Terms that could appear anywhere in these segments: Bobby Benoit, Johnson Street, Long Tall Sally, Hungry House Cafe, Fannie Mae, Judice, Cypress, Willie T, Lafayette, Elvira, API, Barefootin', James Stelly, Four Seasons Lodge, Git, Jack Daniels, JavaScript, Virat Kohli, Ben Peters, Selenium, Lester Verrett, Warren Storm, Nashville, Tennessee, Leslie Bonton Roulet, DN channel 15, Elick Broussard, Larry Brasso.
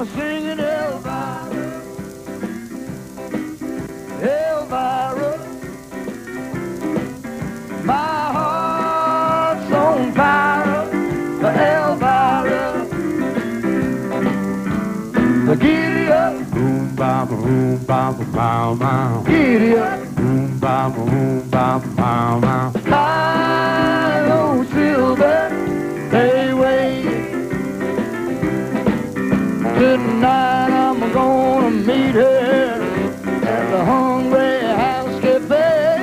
mama singing Elvira, Elvira. My heart's on fire for Elvira. So giddy up, boom ba boom ba bow wow. Giddy up, boom ba boom ba bow wow. High, low, silver, they wait. Tonight I'm gonna meet her at the Hungry House Cafe,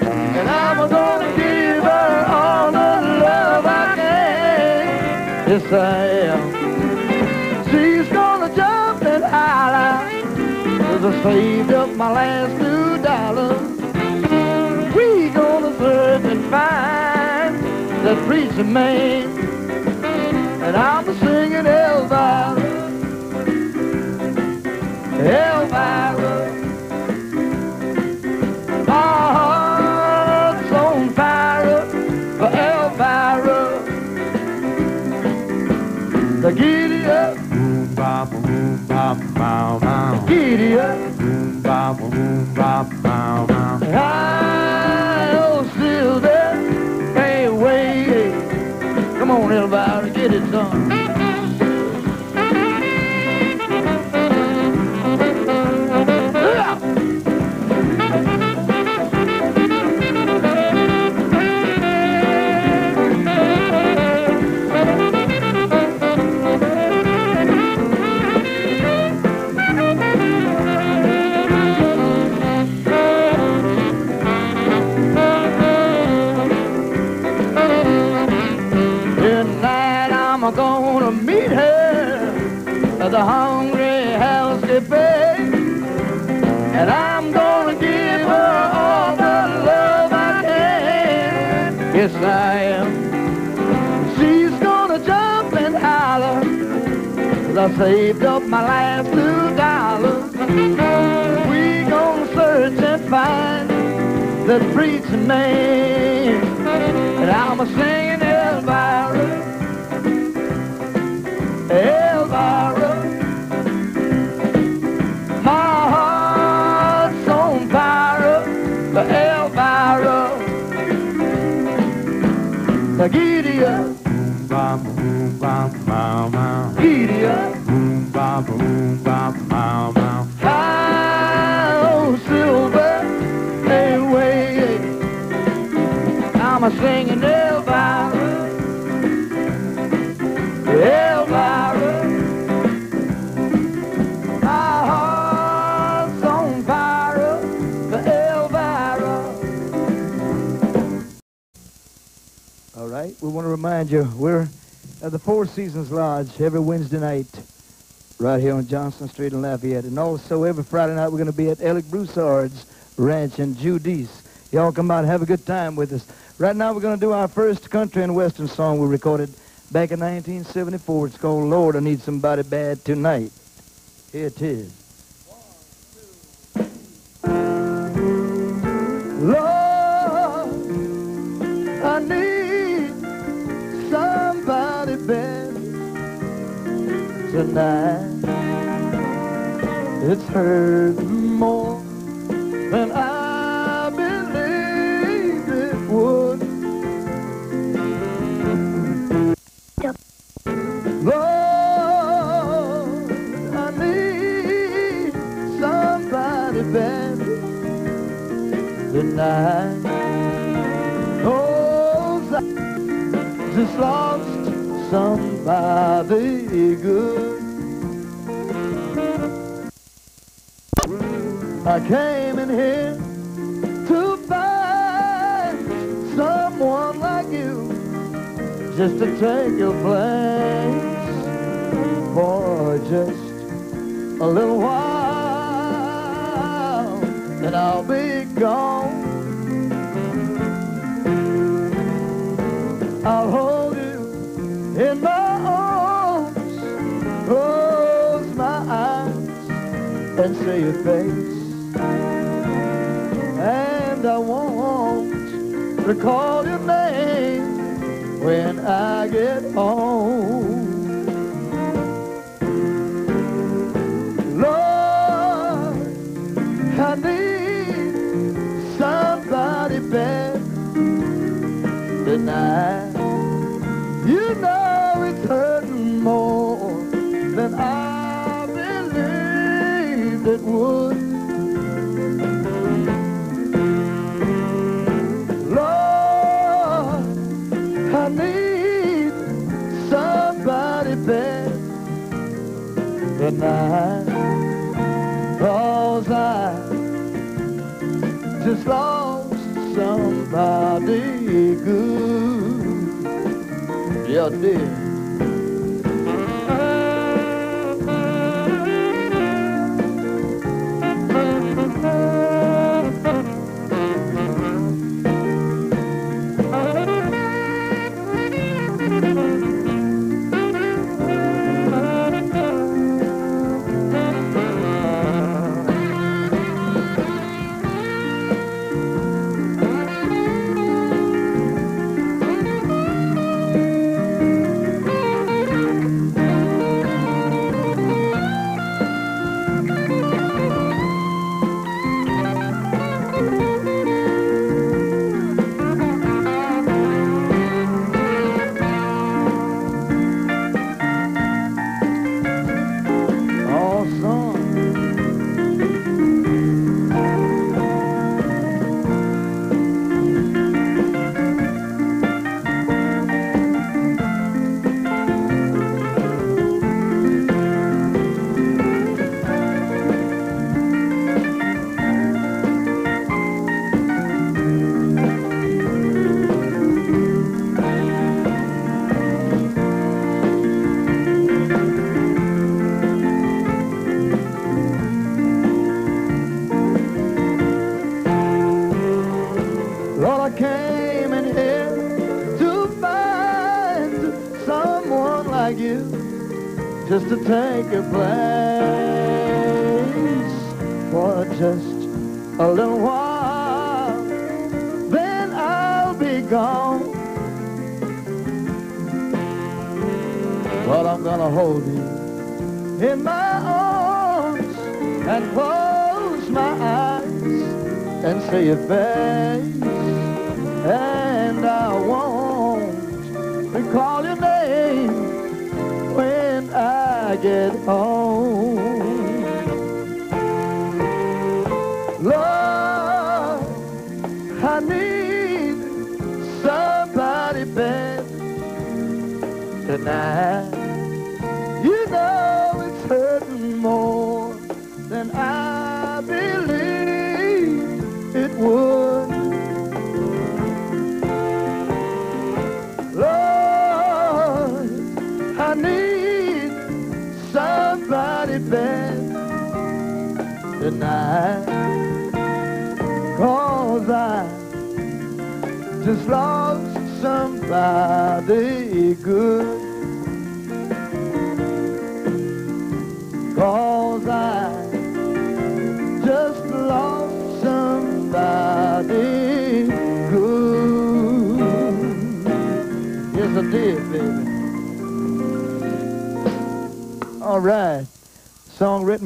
and I'm gonna give her all the love I can. Yes, I am. She's gonna jump and holler, 'cause I saved up my last $2. We gonna search and find that preacher man, and I'm singing Elvira, Elvira. My heart's on fire for Elvira. The giddy up, boom bop boom bop bow bow. Giddy up, boom bop boom bop bow bow. High, oh Silver, hey way. Come on Elvira, get it done. The Hungry House Cafe, and I'm gonna give her all the love I can. Yes, I am. She's gonna jump and holler, 'cause I saved up my last $2. We gonna search and find the preacher man, and I'm a singing Elvira, Elvira. Now giddy up, boom bop boom bop bow wow. Giddy up, boom bop bow wow. High, oh Silver, hey way. I'm a singing Elvira, Elvira. My heart's on fire for Elvira. All right, we want to remind you, we're at the Four Seasons Lodge every Wednesday night right here on Johnson Street in Lafayette. And also every Friday night we're going to be at Elick Broussard's Ranch in Judice. Y'all come out and have a good time with us. Right now we're going to do our first country and western song we recorded back in 1974. It's called Lord, I Need Somebody Bad Tonight. Here it is. 1, 2, 3. Lord, I need somebody bad tonight. It's hurt more than I believed it would. Lord, I need somebody bad tonight. Oh, I just lost somebody good. I came in here to find someone like you, just to take your place for just a little while, and I'll be gone. I'll hold you in my arms, close my eyes and see your face, and I won't recall your name when I get home.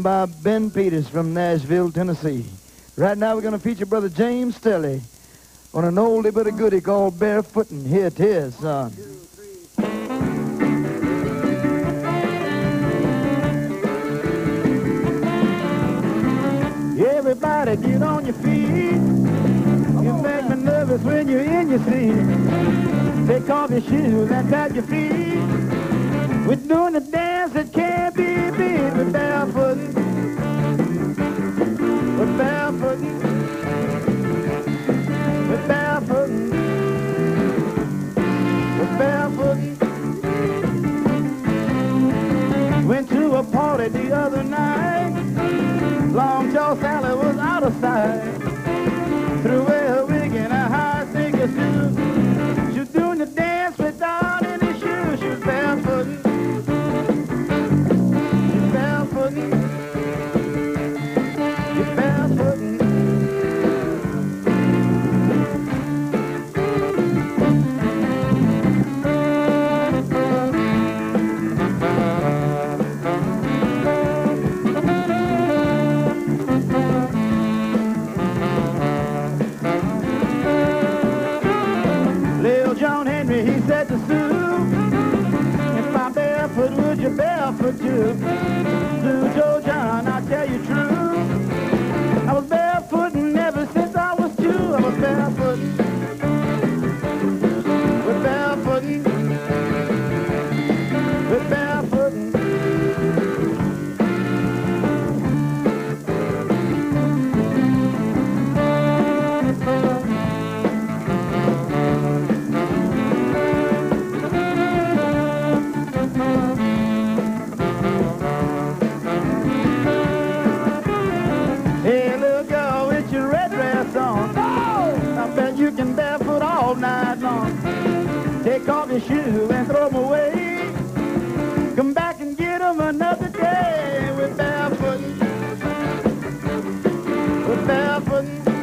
By Ben Peters from Nashville, Tennessee. Right now we're going to feature Brother James Stelly on an oldie but a goodie called Barefootin'. Here it is, son. Everybody get on your feet. You make me nervous when you're in your seat. Take off your shoes and tap your feet. We're doing a dance that can't be beat. We're barefootin'. We're barefootin'. We're barefootin'. We're barefootin'. Went to a party the other night. Long Tall Sally was out of sight. Threw away her wig and a high sneaker shoe. She was doing the dance without any shoes. She was barefootin'. Barefootin'. your barefoot too. Blue Joe John, I tell you true. I was barefootin' ever since I was two. I was barefootin'. We're barefootin'. We're take off your shoes and throw them away. Come back and get them another day. We're barefootin'. We're barefootin'. We're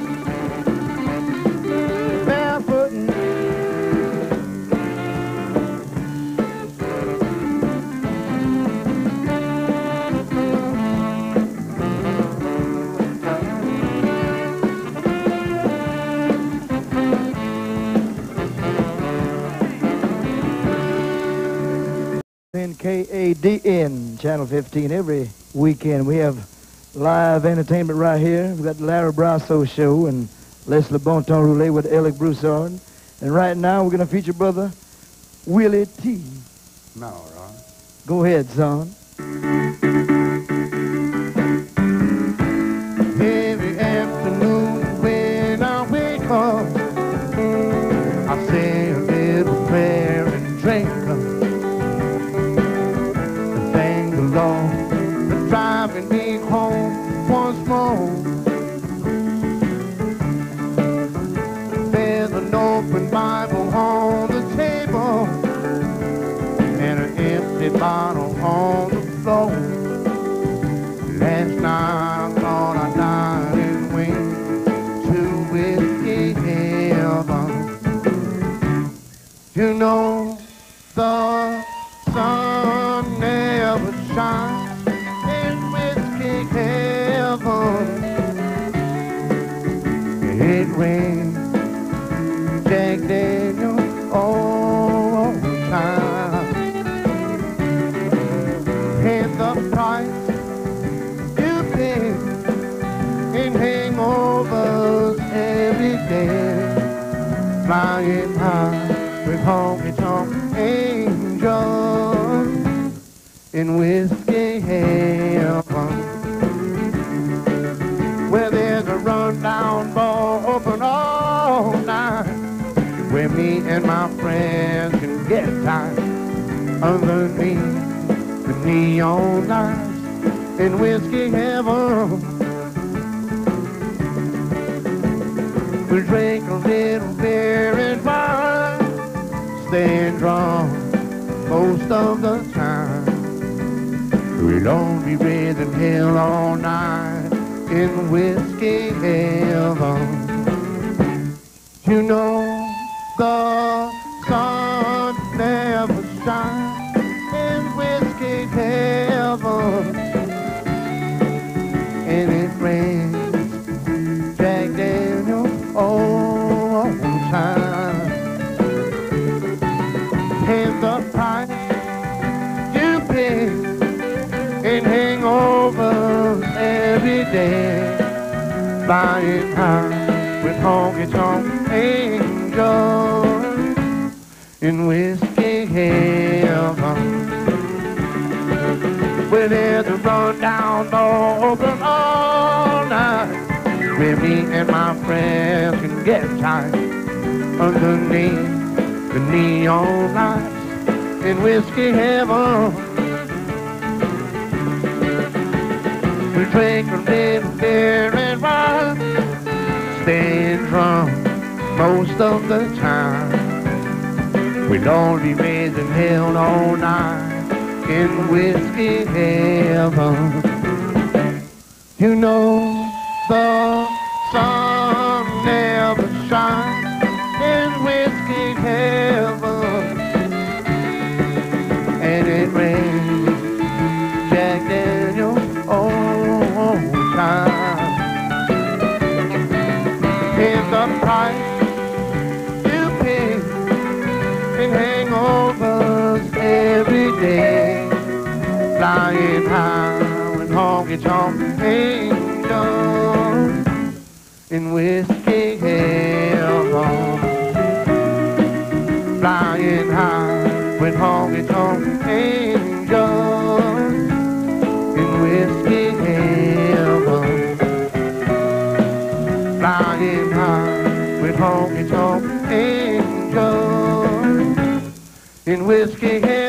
DN channel 15 every weekend. We have live entertainment right here. We've got the Larry Brasso show and Leslie Bonton Roulet with Elick Broussard. And right now we're going to feature brother Willie T. No, Ron. Go ahead, son. Every afternoon when I wake up, I say a little prayer and drink them. But driving me home once more, there's an open Bible on the table and an empty bottle on the floor. Last night I thought I died and went to whiskey heaven. You know the sun never shines in whiskey heaven. It rains Jack Daniels all the time. Pay the price you pay in hangovers every day. Flying high with honky-tonk angels in whiskey heaven. Well, there's a rundown bar open all night where me and my friends can get tight underneath the neon lights in whiskey heaven. We drink a little beer and wine, staying drunk most of the time. We'll all be raising hell all night in whiskey heaven. You know the sun never shines in whiskey heaven. And it rains Jack Daniels all the time. Here's the price you pay and hangovers every day. Flying high with honky-tonk angels in whiskey heaven. Well, there's a rundown door open all night where me and my friends can get tight underneath the neon lights in whiskey heaven. We drink a little beer and wine, staying drunk most of the time. We'll all be raising hell all night in whiskey heaven. You know the sun never shines in whiskey heaven. And it rains Jack Daniels all time. Here's the price you pay in hangovers every day. mortgage on the angels in whiskey heaven. Flying high with mortgage on the angels in whiskey heaven. Flying high with mortgage on the angels in whiskey heaven.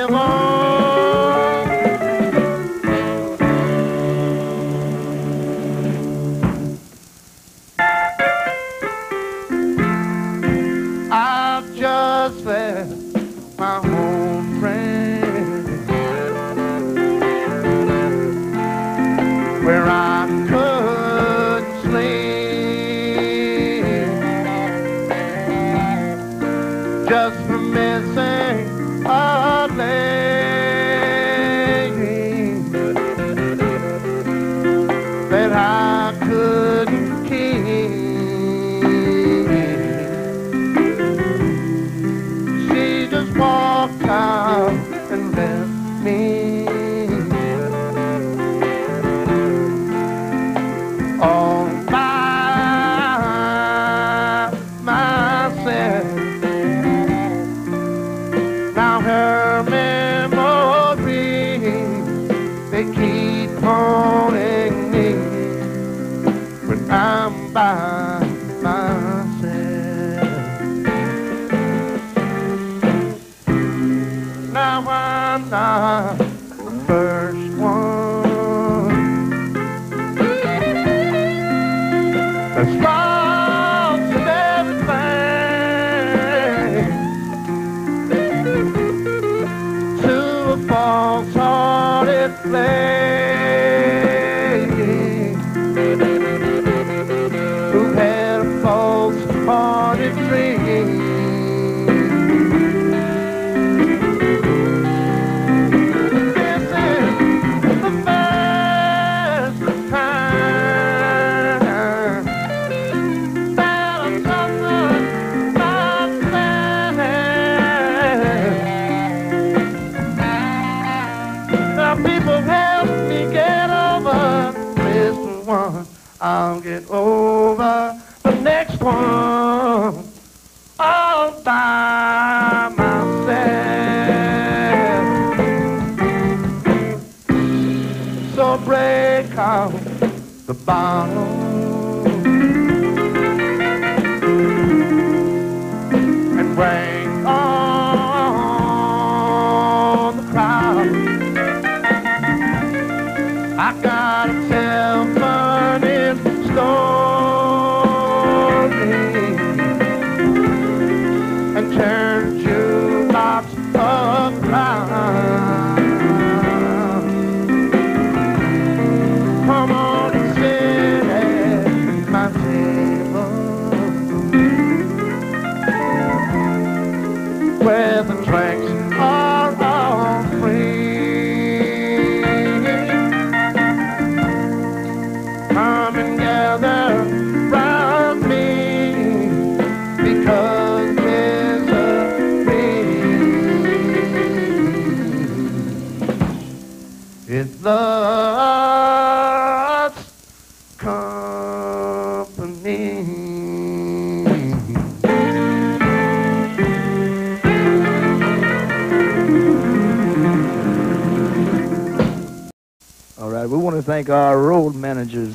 Our road managers,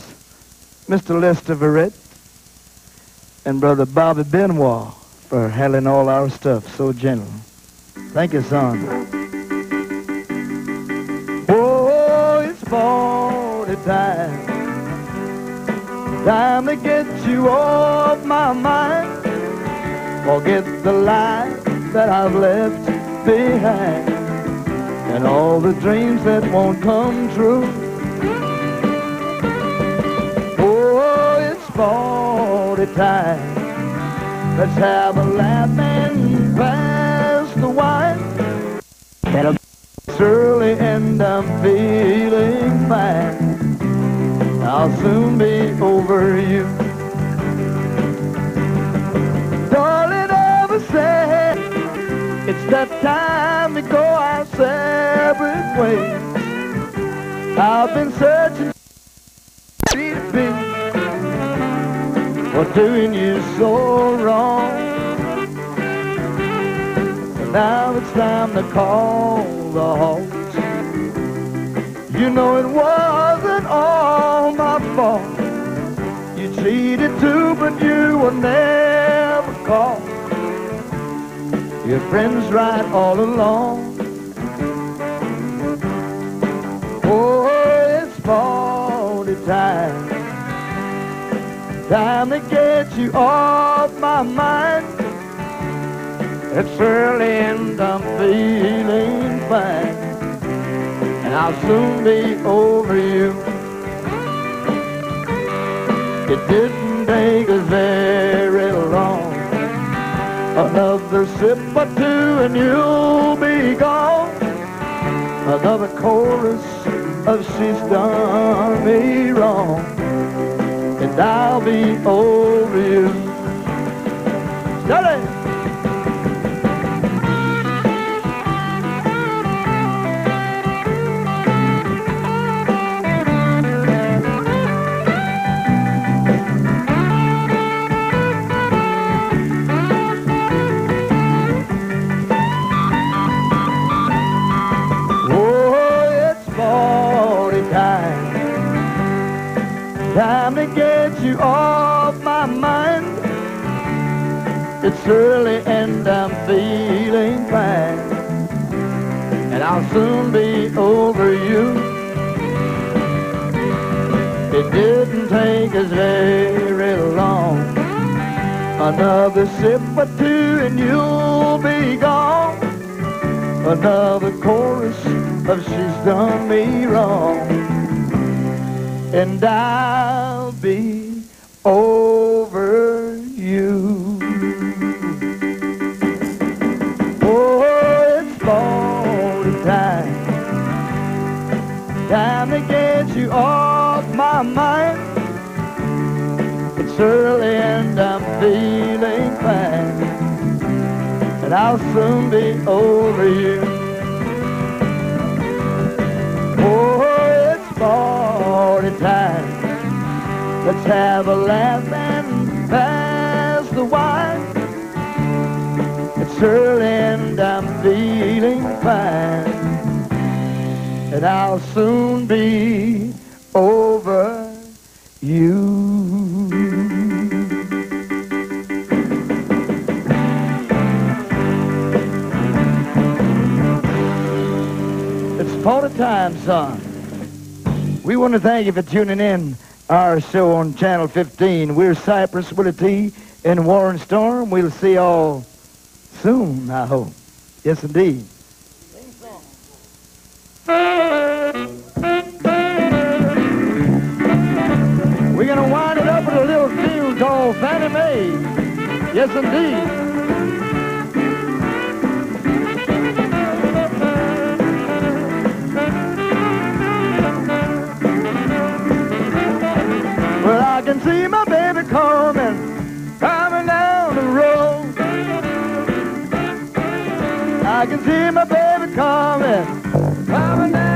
Mr. Lester Verrett and Brother Bobby Benoit, for handling all our stuff so gentle. Thank you, son. Oh, it's party time. Time to get you off my mind. Forget the life that I've left behind and all the dreams that won't come true. Party time. Let's have a laugh and pass the wine. That'll surely end up feeling fine. I'll soon be over you. Darling, ever said it's that time to go our separate ways. I've been searching for doing you so wrong. And now it's time to call the halt. You know it wasn't all my fault. You cheated too, but you were never caught. Your friend's right all along. Oh, it's party time. Time to get you off my mind. It's early and I'm feeling fine, and I'll soon be over you. It didn't take us very long. Another sip or two and you'll be gone. Another chorus of she's done me wrong, and I'll be over you. Stelly! Time to get you off my mind. It's early and I'm feeling fine, and I'll soon be over you. It didn't take us very long. Another sip or two and you'll be gone. Another chorus of she's done me wrong, and I'll be over you. Oh, it's party time. Time to get you off my mind. It's early and I'm feeling fine, and I'll soon be over you. Oh, it's party time. Let's have a laugh and pass the wine. It's early and I'm feeling fine, and I'll soon be over you. It's party time, son. We want to thank you for tuning in our show on Channel 15. We're Cypress, Willie T, and Warren Storm. We'll see y'all soon, I hope. Yes, indeed. Sing song. We're going to wind it up with a little tune called Fannie Mae. Yes, indeed. Well, I can see my baby coming down the road. I can see my baby coming down the road.